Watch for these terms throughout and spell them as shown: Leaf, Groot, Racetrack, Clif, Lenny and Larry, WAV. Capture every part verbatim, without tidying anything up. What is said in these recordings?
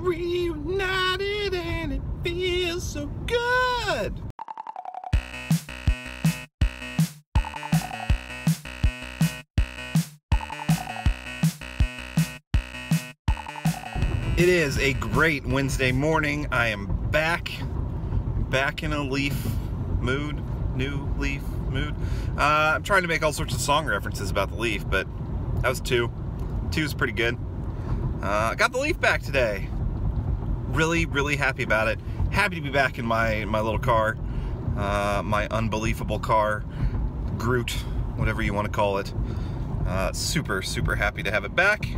reunited and it feels so good. It is a great Wednesday morning. I am back, back in a Leaf mood, new Leaf mood. Uh, I'm trying to make all sorts of song references about the Leaf, but that was two. Two's pretty good. Uh, got the Leaf back today. Really, really happy about it. Happy to be back in my, my little car, uh, my unbelievable car, Groot, whatever you want to call it. Uh, super, super happy to have it back.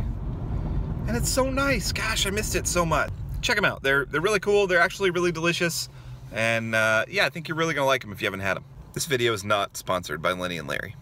And it's so nice. Gosh, I missed it so much. Check them out. They're, they're really cool. They're actually really delicious. And uh, yeah, I think you're really going to like them if you haven't had them. This video is not sponsored by Lenny and Larry.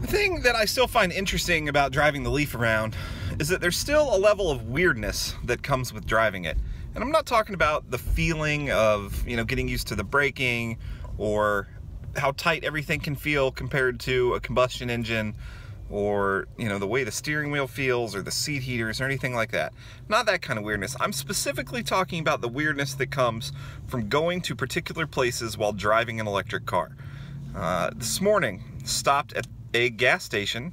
The thing that I still find interesting about driving the Leaf around is that there's still a level of weirdness that comes with driving it. And I'm not talking about the feeling of, you know, getting used to the braking or how tight everything can feel compared to a combustion engine or, you know, the way the steering wheel feels or the seat heaters or anything like that. Not that kind of weirdness. I'm specifically talking about the weirdness that comes from going to particular places while driving an electric car. Uh, this morning, stopped at a gas station.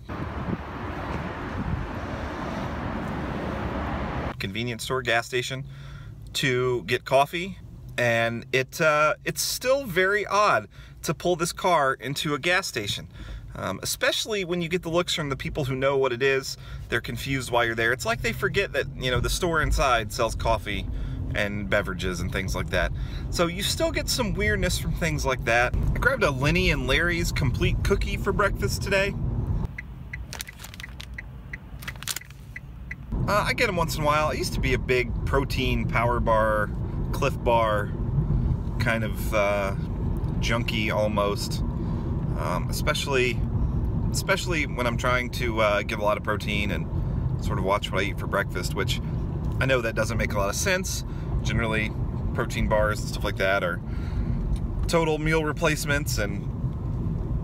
Convenience store, gas station, to get coffee, and it uh, it's still very odd to pull this car into a gas station, um, especially when you get the looks from the people who know what it is. They're confused while you're there. It's like they forget that, you know, the store inside sells coffee and beverages and things like that. So you still get some weirdness from things like that. I grabbed a Lenny and Larry's complete cookie for breakfast today. Uh, I get them once in a while. I used to be a big protein power bar, Clif bar, kind of uh, junkie almost. Um, especially, especially when I'm trying to uh, give a lot of protein and sort of watch what I eat for breakfast, which I know that doesn't make a lot of sense. Generally, protein bars and stuff like that are total meal replacements and,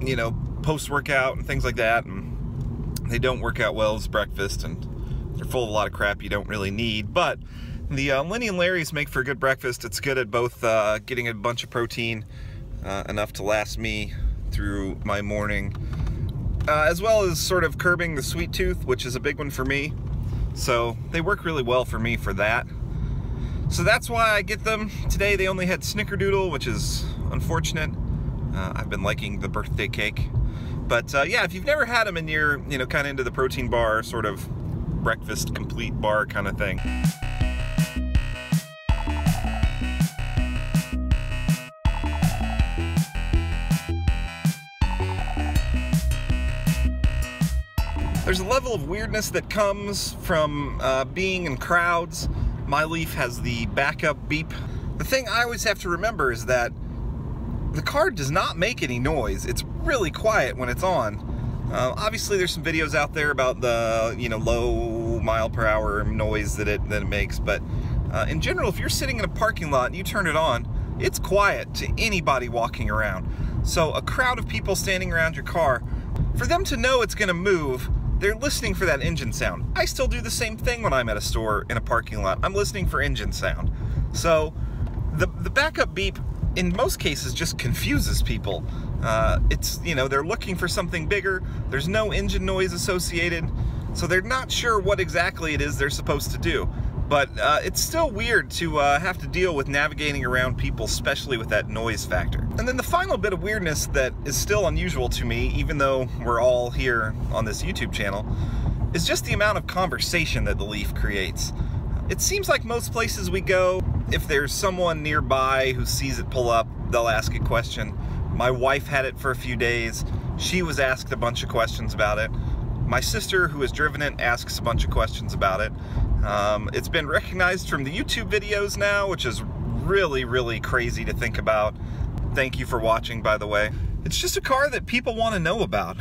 you know, post-workout and things like that. And they don't work out well as breakfast, and they're full of a lot of crap you don't really need, but the uh, Lenny and Larry's make for a good breakfast. It's good at both uh, getting a bunch of protein, uh, enough to last me through my morning, uh, as well as sort of curbing the sweet tooth, which is a big one for me. So they work really well for me for that. So that's why I get them. Today they only had snickerdoodle, which is unfortunate. Uh, I've been liking the birthday cake. But uh, yeah, if you've never had them and you're, you know, kind of into the protein bar sort of breakfast complete bar kind of thing. There's a level of weirdness that comes from uh, being in crowds. My Leaf has the backup beep. The thing I always have to remember is that the car does not make any noise. It's really quiet when it's on. Uh, obviously, there's some videos out there about the, you know, low mile per hour noise that it that it makes, but uh, in general, if you're sitting in a parking lot and you turn it on, it's quiet to anybody walking around. So a crowd of people standing around your car, for them to know it's going to move, they're listening for that engine sound. I still do the same thing when I'm at a store in a parking lot. I'm listening for engine sound. So the the backup beep, in most cases, just confuses people. Uh, it's, you know, they're looking for something bigger. There's no engine noise associated, so they're not sure what exactly it is they're supposed to do. But uh, it's still weird to uh, have to deal with navigating around people, especially with that noise factor. And then the final bit of weirdness that is still unusual to me, even though we're all here on this YouTube channel, is just the amount of conversation that the Leaf creates. It seems like most places we go, if there's someone nearby who sees it pull up, they'll ask a question. My wife had it for a few days. She was asked a bunch of questions about it. My sister, who has driven it, asks a bunch of questions about it. Um, it's been recognized from the YouTube videos now, which is really, really crazy to think about. Thank you for watching, by the way. It's just a car that people want to know about.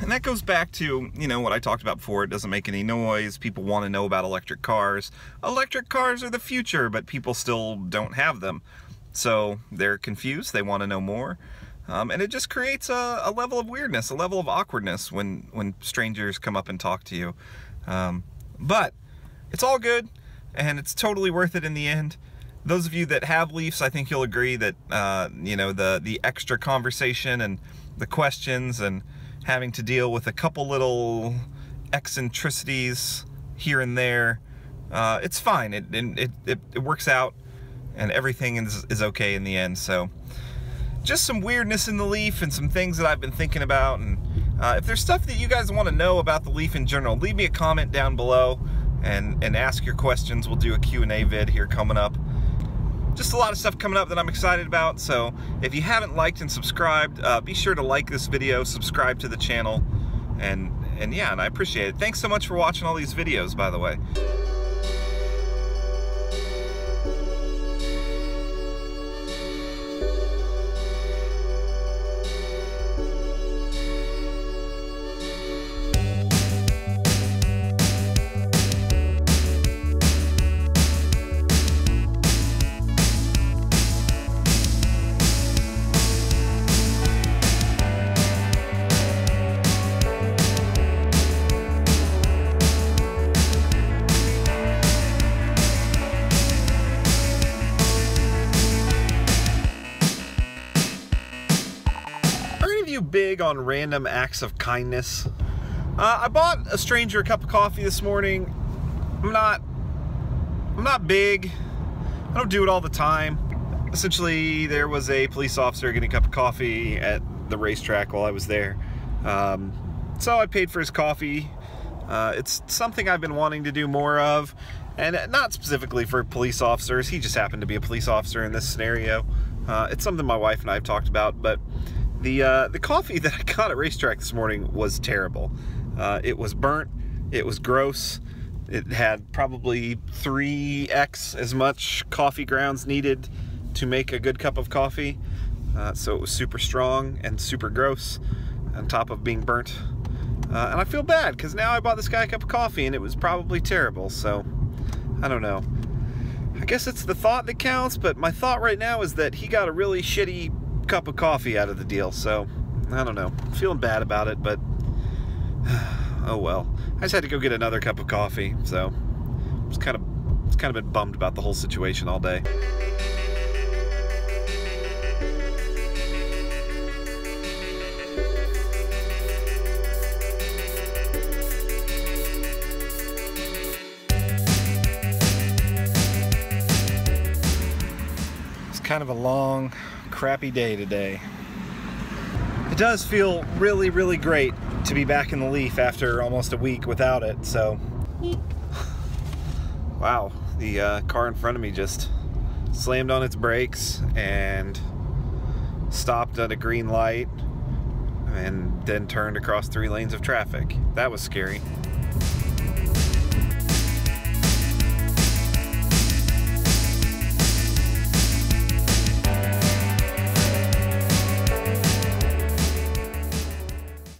And that goes back to, you know, what I talked about before. It doesn't make any noise. People want to know about electric cars. Electric cars are the future, but people still don't have them. So they're confused. They want to know more. Um, and it just creates a, a level of weirdness, a level of awkwardness when, when strangers come up and talk to you. Um, but it's all good, and it's totally worth it in the end. Those of you that have Leafs, I think you'll agree that, uh, you know, the, the extra conversation and the questions and having to deal with a couple little eccentricities here and there, uh, it's fine. It, it, it, it works out, and everything is, is okay in the end. So just some weirdness in the Leaf and some things that I've been thinking about. And uh, if there's stuff that you guys want to know about the Leaf in general, leave me a comment down below and, and ask your questions. We'll do a Q and A vid here coming up. Just a lot of stuff coming up that I'm excited about. So if you haven't liked and subscribed, uh, be sure to like this video, subscribe to the channel, and and yeah, and I appreciate it. Thanks so much for watching all these videos, by the way. Big on random acts of kindness. Uh, I bought a stranger a cup of coffee this morning. I'm not, I'm not big. I don't do it all the time. Essentially, there was a police officer getting a cup of coffee at the racetrack while I was there. Um, so I paid for his coffee. Uh, it's something I've been wanting to do more of, and not specifically for police officers. He just happened to be a police officer in this scenario. Uh, it's something my wife and I have talked about, but The, uh, the coffee that I got at Racetrack this morning was terrible. Uh, it was burnt, it was gross, it had probably three X as much coffee grounds needed to make a good cup of coffee. Uh, so it was super strong and super gross on top of being burnt. Uh, and I feel bad because now I bought this guy a cup of coffee and it was probably terrible, so I don't know. I guess it's the thought that counts, but my thought right now is that he got a really shitty cup of coffee out of the deal, so I don't know. I'm feeling bad about it, but oh well. I just had to go get another cup of coffee, so it's kind of it's kind of been bummed about the whole situation all day. It's kind of a long, crappy day today. It does feel really, really great to be back in the Leaf after almost a week without it, so. Wow, the uh, car in front of me just slammed on its brakes and stopped at a green light and then turned across three lanes of traffic. That was scary.